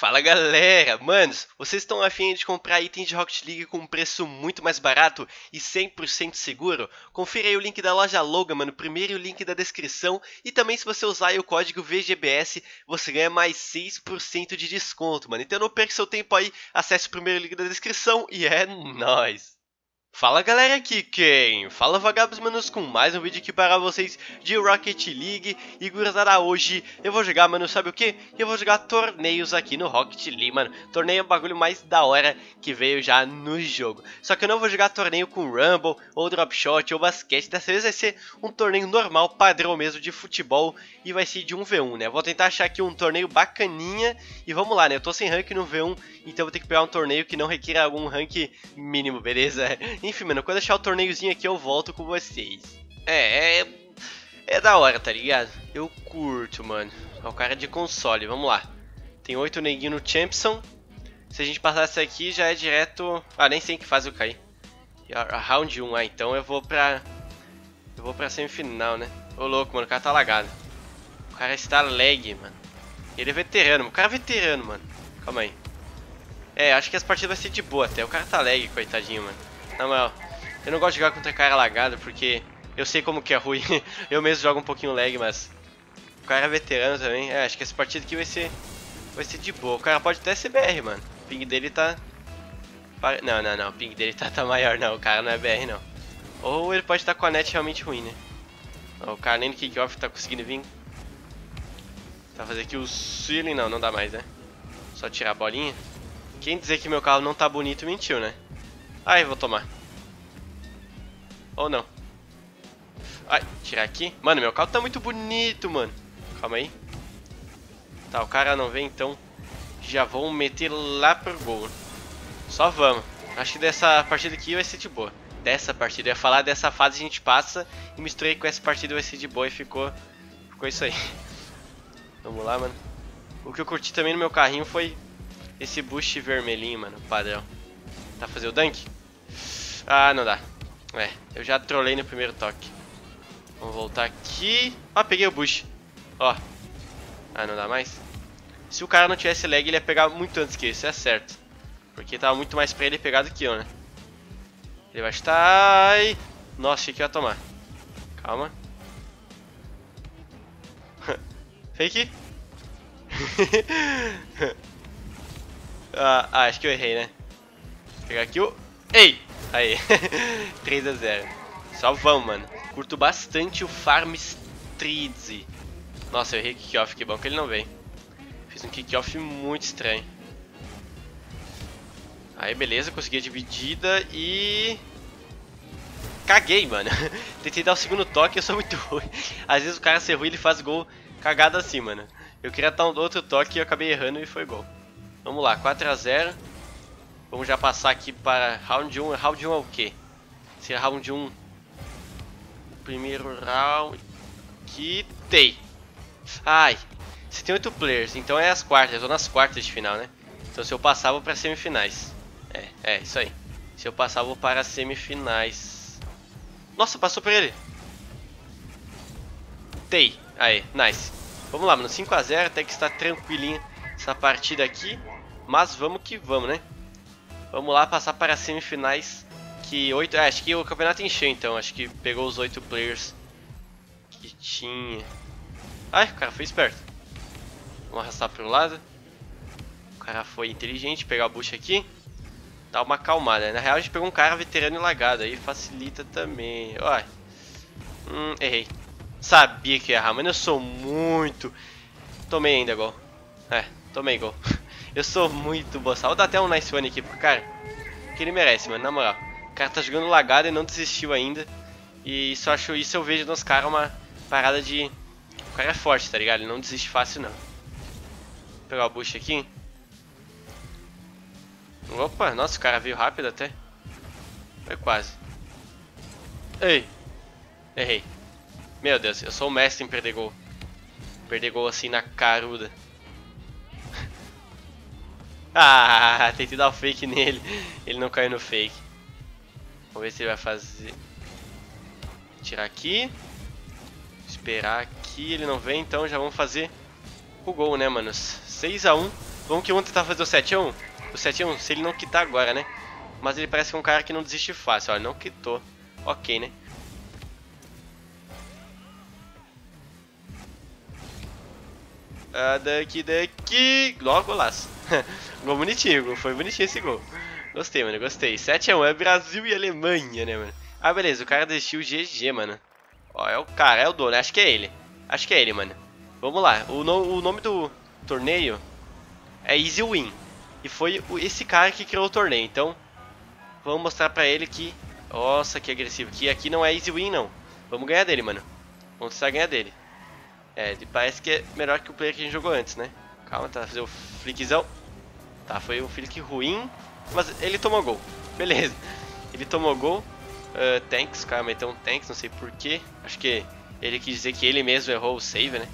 Fala galera, manos, vocês estão afim de comprar itens de Rocket League com um preço muito mais barato e 100% seguro? Confira aí o link da loja LOGA, mano, primeiro o link da descrição, e também se você usar aí o código VGBS, você ganha mais 6% de desconto, mano. Então não perca seu tempo aí, acesse o primeiro link da descrição e é nóis! Fala galera, aqui quem? Fala Vagabbss, manos, com mais um vídeo aqui para vocês de Rocket League. E gurizada, hoje eu vou jogar, mano, sabe o que? Eu vou jogar torneios aqui no Rocket League, mano. Torneio é um bagulho mais da hora que veio já no jogo. Só que eu não vou jogar torneio com Rumble, ou Dropshot, ou basquete. Dessa vez vai ser um torneio normal, padrão mesmo, de futebol. E vai ser de 1v1, né? Vou tentar achar aqui um torneio bacaninha. E vamos lá, né? Eu tô sem rank no V1, então vou ter que pegar um torneio que não requira algum rank mínimo, beleza? Enfim, mano, quando eu achar o torneiozinho aqui eu volto com vocês. É da hora, tá ligado? Eu curto, mano. É o cara de console, vamos lá. Tem 8 neguinhos no Champson. Se a gente passar essa aqui já é direto... Ah, nem sei em que fase eu caí. Round 1, ah, então eu vou pra... Eu vou pra semifinal, né? Ô louco, mano, o cara tá lagado. O cara está lag, mano. Ele é veterano, o cara é veterano, mano. Calma aí. É, acho que as partidas vai ser de boa até. O cara tá lag, coitadinho, mano. Na moral, eu não gosto de jogar contra cara lagado porque eu sei como que é ruim. Eu mesmo jogo um pouquinho lag, mas o cara é veterano também. É, acho que essa partida aqui vai ser de boa. O cara pode até ser BR, mano. O ping dele tá... Não, o ping dele tá maior, não. O cara não é BR, não. Ou ele pode estar com a net realmente ruim, né? Não, o cara nem no kick-off tá conseguindo vir. Tá fazendo aqui o ceiling, não dá mais, né? Só tirar a bolinha. Quem dizer que meu carro não tá bonito mentiu, né? Ai, vou tomar. Ou não. Ai, tirar aqui. Mano, meu carro tá muito bonito, mano. Calma aí. Tá, o cara não vem, então já vou meter lá pro gol. Só vamos. Acho que dessa partida aqui vai ser de boa. Dessa partida, eu ia falar dessa fase, a gente passa. E misturei com essa partida, vai ser de boa. E ficou isso aí. Vamos lá, mano. O que eu curti também no meu carrinho foi esse boost vermelhinho, mano, padrão. Tá fazer o dunk? Ah, não dá. É, eu já trolei no primeiro toque. Vamos voltar aqui. Ó, peguei o boost. Ó. Ah, não dá mais. Se o cara não tivesse lag, ele ia pegar muito antes que isso, é certo. Porque tava muito mais pra ele pegar do que eu, né? Ele vai chutar. Ai. Nossa, achei que ia tomar. Calma. Fake. Ah, acho que eu errei, né? Pegar aqui o... Ei! Aí, 3 a 0. Só vamos, mano. Curto bastante o Farmistridze. Nossa, eu errei o kickoff, que bom que ele não veio. Fiz um kickoff muito estranho. Aí, beleza, consegui a dividida e... Caguei, mano. Tentei dar o segundo toque, eu sou muito ruim. Às vezes o cara ser ruim, ele faz gol cagado assim, mano. Eu queria dar um outro toque e eu acabei errando e foi gol. Vamos lá, 4 a 0. Vamos já passar aqui para round 1. Round 1 é o quê? Se é round 1... Primeiro round... Que tem! Ai! Se tem 8 players, então é as quartas. Eu tô nas quartas de final, né? Então se eu passar, vou para semifinais. É isso aí. Se eu passar, vou para semifinais. Nossa, passou por ele! Tem! Aí, nice! Vamos lá, mano. 5 a 0, até que está tranquilinha essa partida aqui. Mas vamos que vamos, né? Vamos lá passar para as semifinais. Que 8. Ah, acho que o campeonato encheu então. Acho que pegou os 8 players que tinha. Ai, o cara foi esperto. Vamos arrastar para o lado. O cara foi inteligente. Pegar a bucha aqui. Dá uma acalmada, né? Na real, a gente pegou um cara veterano e lagado. Aí facilita também. Ai. Errei. Sabia que ia errar, mas eu sou muito. Tomei ainda gol. É, tomei gol. Eu sou muito boçal. Vou dar até um nice one aqui pro cara. Que ele merece, mano, na moral. O cara tá jogando lagado e não desistiu ainda. E só acho isso, eu vejo nos caras uma parada de... O cara é forte, tá ligado? Ele não desiste fácil, não. Vou pegar o bush aqui. Opa, nossa, o cara veio rápido até. Foi quase. Ei. Errei. Meu Deus, eu sou o mestre em perder gol. Perder gol assim na caruda. Ah, tentei dar o fake nele. Ele não caiu no fake. Vamos ver se ele vai fazer. Tirar aqui. Esperar aqui. Ele não vem, então já vamos fazer o gol, né, manos? 6 a 1. Vamos que vamos tentar fazer o 7x1. O 7x1, se ele não quitar agora, né? Mas ele parece que é um cara que não desiste fácil. Olha, não quitou. Ok, né? Ah, daqui. Ó, golaço. Gol bonitinho, gol. Foi bonitinho esse gol. Gostei, mano, gostei. 7x1, é Brasil e Alemanha, né, mano? Ah, beleza, o cara desistiu, GG, mano. Ó, é o cara, é o dono, acho que é ele. Acho que é ele, mano. Vamos lá, o nome do torneio é Easy Win. E foi esse cara que criou o torneio, então vamos mostrar pra ele que... Nossa, que agressivo, que aqui não é Easy Win, não. Vamos ganhar dele, mano. Vamos tentar ganhar dele. É, ele parece que é melhor que o player que a gente jogou antes, né? Calma, tá, fazer o flickzão. Tá, foi um flick ruim, mas ele tomou gol. Beleza, ele tomou gol. Tanks, o cara meteu um tanks, não sei porquê. Acho que ele quis dizer que ele mesmo errou o save, né?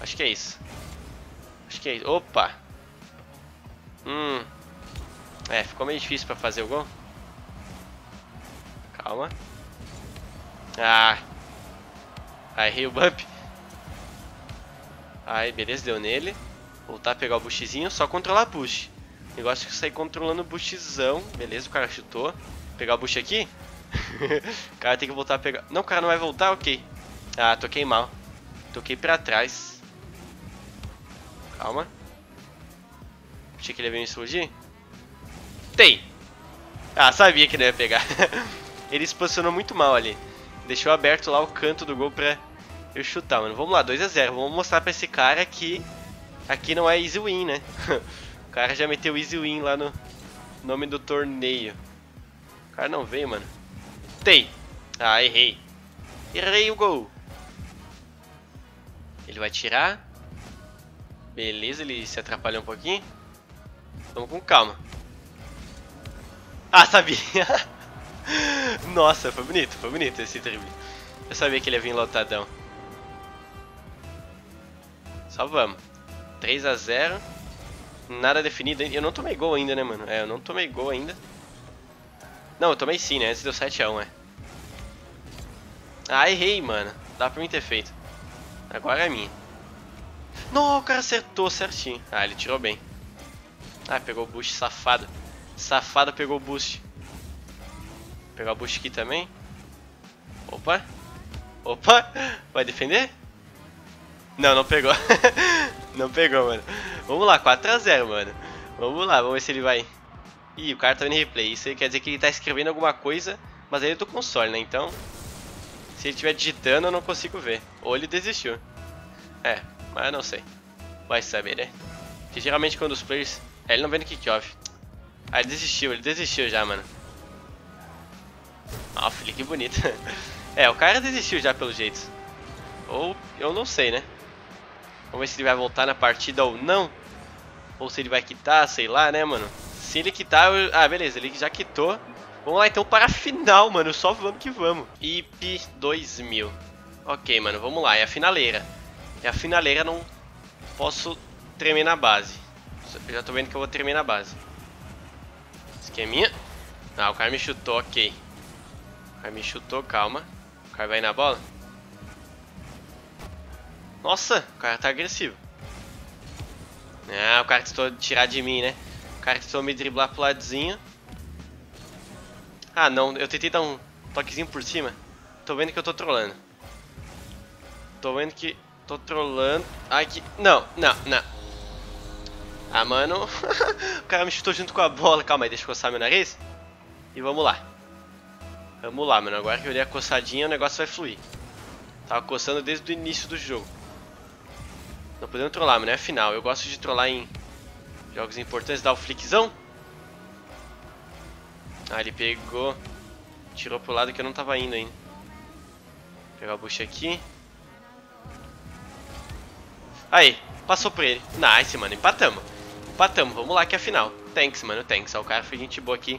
Acho que é isso. Acho que é isso. Opa! É, ficou meio difícil pra fazer o gol. Calma. Ah! Aí, errei o bump. Aí, beleza, deu nele. Voltar a pegar o bushzinho, só controlar o bush. O negócio é que eu saí controlando o bushzão. Beleza, o cara chutou. Pegar o bush aqui? O cara tem que voltar a pegar. Não, o cara não vai voltar? Ok. Ah, toquei mal. Toquei pra trás. Calma. Achei que ele veio me explodir. Tem! Ah, sabia que não ia pegar. Ele se posicionou muito mal ali. Deixou aberto lá o canto do gol pra eu chutar, mano. Vamos lá, 2x0. Vamos mostrar pra esse cara que aqui não é Easy Win, né? O cara já meteu Easy Win lá no nome do torneio. O cara não veio, mano. Tem! Ah, errei. Errei o gol. Ele vai tirar. Beleza, ele se atrapalhou um pouquinho. Vamos com calma. Ah, sabia. Nossa, foi bonito esse drible. Eu sabia que ele ia vir lotadão. Só vamos. 3x0. Nada definido ainda. Eu não tomei gol ainda, né, mano? É, eu não tomei gol ainda. Não, eu tomei sim, né? Antes deu 7x1, é. Ah, errei, mano. Dá pra mim ter feito. Agora é minha. Não, o cara acertou certinho. Ah, ele tirou bem. Ah, pegou o boost, safado. Safado pegou o boost. Vou pegar o boost aqui também. Opa. Opa. Vai defender? Não, não pegou. Não pegou, mano. Vamos lá, 4x0, mano. Vamos lá, vamos ver se ele vai... Ih, o cara tá vendo replay. Isso aí quer dizer que ele tá escrevendo alguma coisa. Mas aí eu tô com console, né? Então... Se ele estiver digitando, eu não consigo ver. Ou ele desistiu. É, mas eu não sei. Vai saber, né? Porque geralmente quando os players... É, ele não vem no kickoff. Ah, ele desistiu já, mano. Ah, filho, que bonito. É, o cara desistiu já, pelo jeito. Ou eu não sei, né? Vamos ver se ele vai voltar na partida ou não. Ou se ele vai quitar, sei lá, né, mano? Se ele quitar, eu... Ah, beleza, ele já quitou. Vamos lá então para a final, mano. Só vamos que vamos. IP 2000. Ok, mano, vamos lá. É a finaleira. É a finaleira, não posso tremer na base. Eu já tô vendo que eu vou tremer na base. Esqueminha. Ah, o cara me chutou, ok. O cara me chutou, calma. O cara vai na bola. Nossa, o cara tá agressivo. Ah, o cara tentou tirar de mim, né? O cara tentou me driblar pro ladozinho. Ah não, eu tentei dar um toquezinho por cima. Tô vendo que eu tô trolando. Tô vendo que tô trolando. Ai que... Não, não, não. Ah, mano. O cara me chutou junto com a bola. Calma aí, deixa eu coçar meu nariz. E vamos lá. Vamos lá, mano. Agora que eu dei a coçadinha, o negócio vai fluir. Tava coçando desde o início do jogo. Não podemos trollar, mano. É final. Eu gosto de trollar em jogos importantes. Dar o flickzão. Ah, ele pegou. Tirou pro lado que eu não tava indo ainda. Vou pegar o bush aqui. Aí, passou por ele. Nice, mano, empatamos. Empatamos, vamos lá que é a final. Thanks, mano, thanks. Ó, o cara foi gente boa aqui.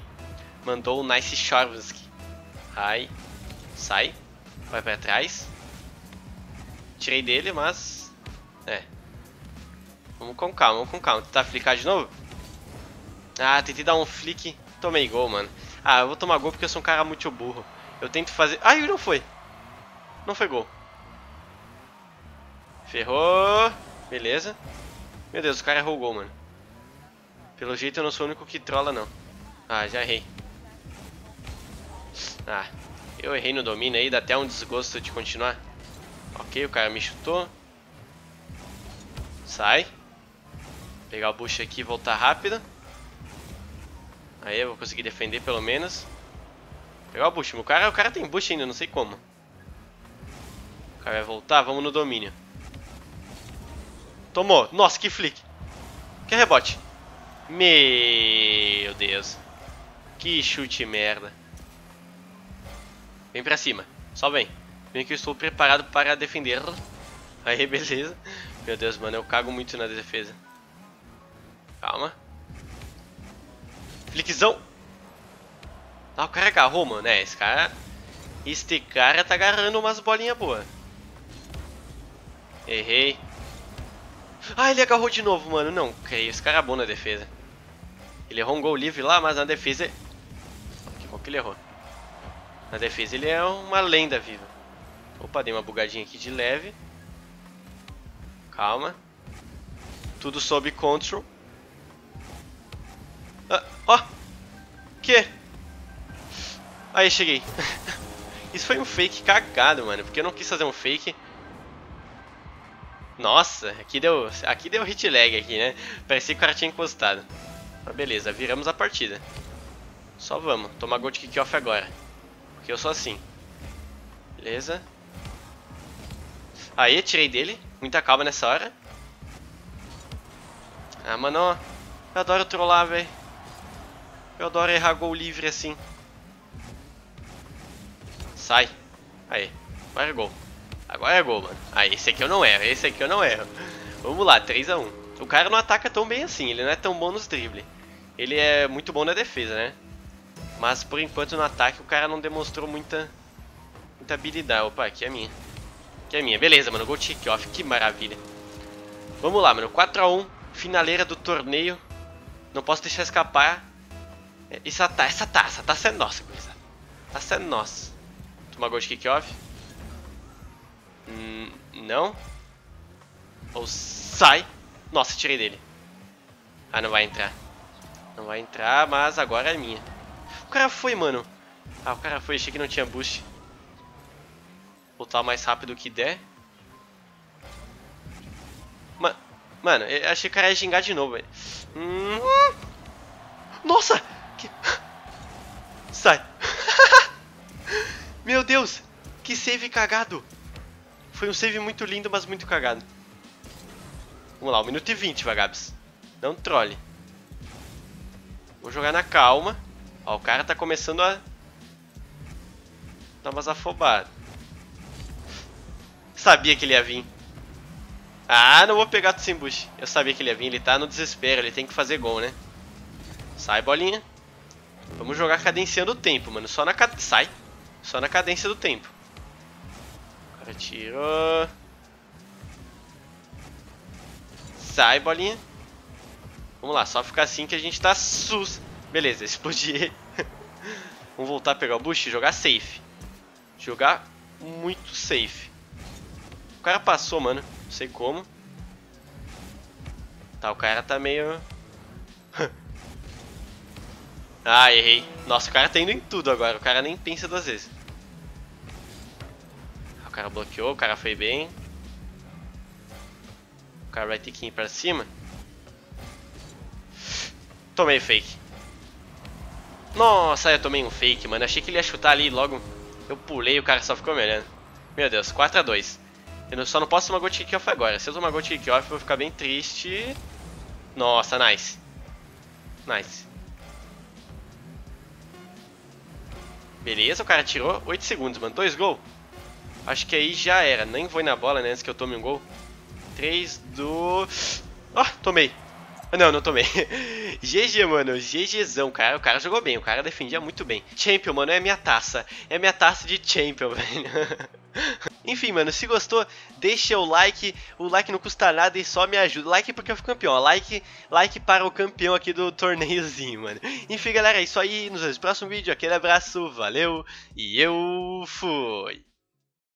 Mandou o nice Chervinsky. Ai, sai. Vai pra trás. Tirei dele, mas... É. Vamos com calma. Tentar flicar de novo? Ah, tentei dar um flick... Tomei gol, mano. Ah, eu vou tomar gol porque eu sou um cara muito burro. Eu tento fazer... Ai, não foi. Não foi gol. Ferrou. Beleza. Meu Deus, o cara errou o gol, mano. Pelo jeito eu não sou o único que trola, não. Ah, já errei. Ah, eu errei no domínio aí, dá até um desgosto de continuar. Ok, o cara me chutou. Sai. Pegar o bush aqui e voltar rápido. Aí eu vou conseguir defender pelo menos. Pegar o bush. O cara tem bush ainda, não sei como. O cara vai voltar, vamos no domínio. Tomou. Nossa, que flick. Que rebote. Meu Deus. Que chute merda. Vem pra cima. Só vem. Vem que eu estou preparado para defender. Aí, beleza. Meu Deus, mano, eu cago muito na defesa. Calma. Flickzão. Ah, o cara agarrou, mano. É, esse cara... Este cara tá agarrando umas bolinhas boas. Errei. Ah, ele agarrou de novo, mano. Não, creio. Esse cara é bom na defesa. Ele errou um gol livre lá, mas na defesa... Que gol que ele errou? Na defesa ele é uma lenda viva. Opa, dei uma bugadinha aqui de leve. Calma. Tudo sob control. Ah, ó. Que? Aí, cheguei. Isso foi um fake cagado, mano. Porque eu não quis fazer um fake. Nossa, aqui deu hit lag aqui, né? Parecia que o cara tinha encostado. Mas beleza, viramos a partida. Só vamos. Tomar gol de kickoff agora. Porque eu sou assim. Beleza. Aí, tirei dele. Muita calma nessa hora. Ah, mano, eu adoro trollar, velho. Eu adoro errar gol livre assim. Sai. Aí, agora é gol. Agora é gol, mano. Aí, esse aqui eu não erro, esse aqui eu não erro. Vamos lá, 3 a 1. O cara não ataca tão bem assim, ele não é tão bom nos dribles. Ele é muito bom na defesa, né? Mas por enquanto no ataque o cara não demonstrou muita habilidade. Opa, aqui é minha. Aqui é minha, beleza, mano. Gol kickoff, que maravilha. Vamos lá, mano. 4 a 1. Finaleira do torneio. Não posso deixar escapar. Essa taça é nossa, coisa. Taça é nossa. Tomar gol de kickoff. Não. Ou sai. Nossa, tirei dele. Ah, não vai entrar. Não vai entrar, mas agora é minha. O cara foi, mano. Ah, o cara foi. Achei que não tinha boost. Voltar o mais rápido que der. Mano, eu achei que o cara ia gingar de novo, velho. Nossa! Que... Sai! Meu Deus! Que save cagado! Foi um save muito lindo, mas muito cagado. Vamos lá, 1 minuto e 20, Vagabbss. Não trole. Vou jogar na calma. Ó, o cara tá começando a... Dar umas afobadas. Sabia que ele ia vir. Ah, não vou pegar do Simbush. Eu sabia que ele ia vir, ele tá no desespero. Ele tem que fazer gol, né? Sai, bolinha. Vamos jogar cadenciando o tempo, mano. Sai. Só na cadência do tempo. O cara tirou. Sai, bolinha. Vamos lá, só ficar assim que a gente tá sus. Beleza, explodi ele. Vamos voltar a pegar o Bush e jogar safe. Jogar muito safe. O cara passou, mano. Não sei como. Tá, o cara tá meio... Ah, errei. Nossa, o cara tá indo em tudo agora. O cara nem pensa 2 vezes. O cara bloqueou, o cara foi bem. O cara vai ter que ir pra cima. Tomei fake. Nossa, eu tomei um fake, mano. Achei que ele ia chutar ali logo. Eu pulei e o cara só ficou me olhando. Meu Deus, 4 a 2. Eu só não posso tomar gol de kickoff agora. Se eu tomar gol de kickoff, eu vou ficar bem triste. Nossa, nice. Nice. Beleza, o cara tirou. 8 segundos, mano. 2 gols. Acho que aí já era. Nem vou ir na bola, né? Antes que eu tome um gol. 3, 2... Ó, tomei. Não, não tomei. GG, mano. GGzão, cara. O cara jogou bem. O cara defendia muito bem. Champion, mano. É minha taça. É minha taça de Champion, velho. Enfim, mano, se gostou, deixa o like. O like não custa nada e só me ajuda. Like porque eu fico campeão. Like para o campeão aqui do torneiozinho, mano. Enfim, galera, é isso aí. Nos vemos no próximo vídeo. Aquele abraço, valeu. E eu fui.